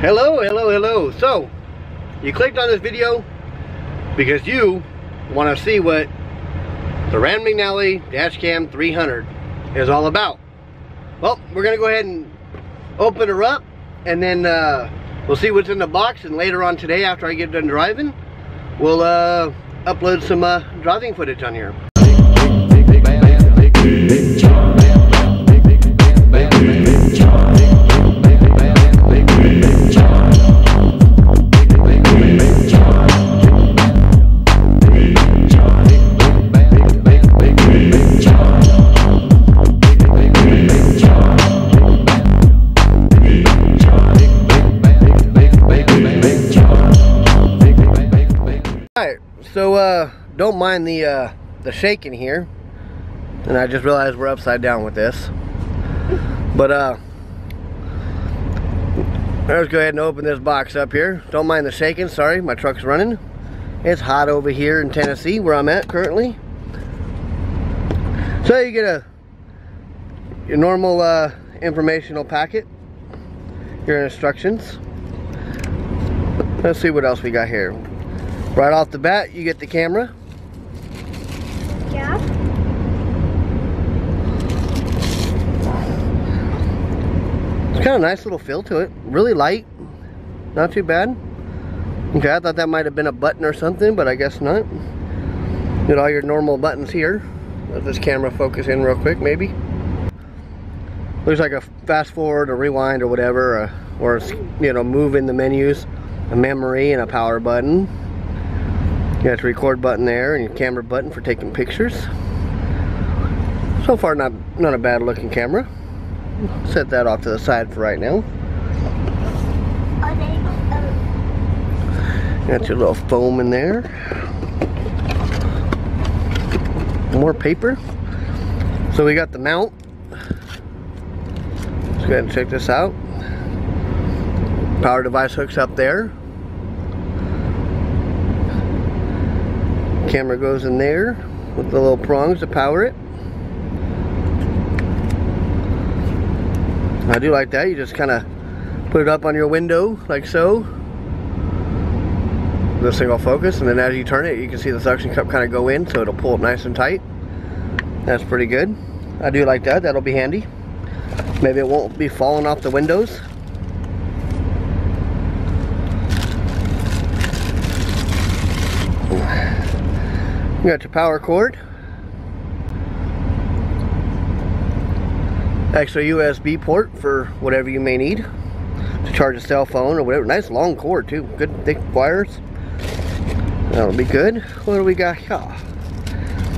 Hello. So you clicked on this video because you want to see what the Rand McNally Dashcam 300 is all about. Well, we're gonna go ahead and open her up, and then we'll see what's in the box, and later on today, after I get done driving, we'll upload some driving footage on here. So don't mind the shaking here, and I just realized we're upside down with this, but let's go ahead and open this box up here. Don't mind the shaking, sorry, my truck's running. It's hot over here in Tennessee where I'm at currently. So you get your normal informational packet, your instructions. Let's see what else we got here. Right off the bat, you get the camera. Yeah. It's kind of a nice little feel to it. Really light. Not too bad. Okay, I thought that might have been a button or something, but I guess not. You get all your normal buttons here. Let this camera focus in real quick, maybe. Looks like a fast forward or rewind or whatever, or you know, move in the menus, a memory and a power button. You got your record button there and your camera button for taking pictures. So far, not a bad looking camera. Set that off to the side for right now. Got your little foam in there. More paper. So we got the mount. Let's go ahead and check this out. Power device hooks up there. Camera goes in there with the little prongs to power it. I do like that. You just kind of put it up on your window like so. The single focus, and then as you turn it, you can see the suction cup kind of go in, so it'll pull it nice and tight. That's pretty good. I do like that. That'll be handy. Maybe it won't be falling off the windows. You got your power cord, extra USB port for whatever you may need to charge a cell phone or whatever. Nice long cord too, good thick wires. That'll be good. What do we got here?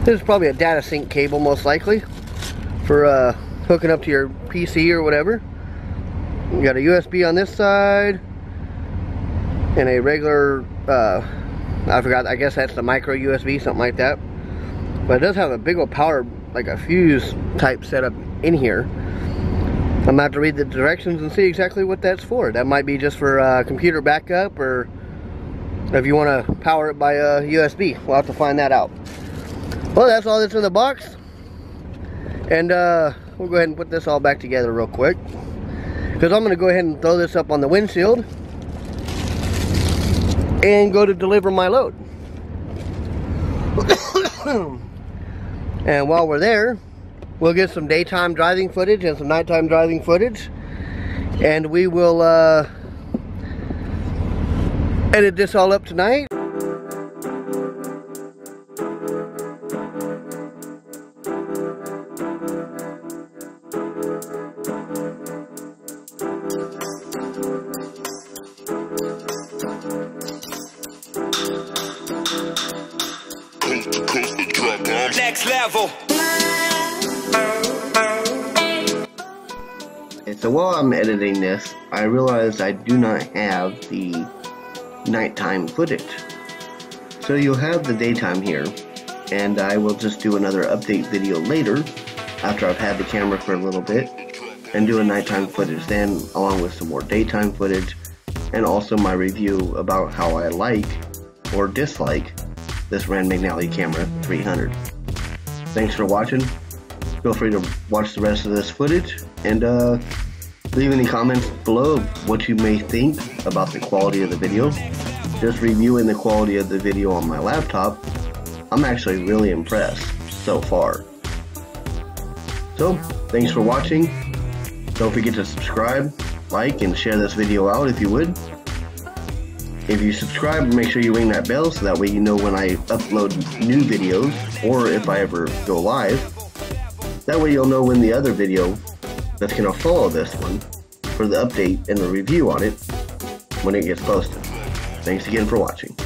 This is probably a data sync cable, most likely, for hooking up to your PC or whatever. You got a USB on this side and a regular. I forgot, I guess that's the micro USB, something like that. But it does have a big old power, like a fuse type setup in here. I'm gonna have to read the directions and see exactly what that's for. That might be just for computer backup, or if you want to power it by a USB. We'll have to find that out. Well, that's all that's in the box. And we'll go ahead and put this all back together real quick, because I'm going to go ahead and throw this up on the windshield and go to deliver my load. And while we're there, we'll get some daytime driving footage and some nighttime driving footage, and we will edit this all up tonight. Next level. And so while I'm editing this, I realized I do not have the nighttime footage. So you'll have the daytime here, and I will just do another update video later after I've had the camera for a little bit, and do a nighttime footage then, along with some more daytime footage, and also my review about how I like or dislike this Rand McNally Camera 300. Thanks for watching. Feel free to watch the rest of this footage, and Leave in the comments below what you may think about the quality of the video. Just reviewing the quality of the video on my laptop, I'm actually really impressed so far. So, thanks for watching. Don't forget to subscribe, like, and share this video out if you would. If you subscribe, make sure you ring that bell so that way you know when I upload new videos or if I ever go live. That way you'll know when the other video that's going to follow this one for the update and the review on it when it gets posted. Thanks again for watching.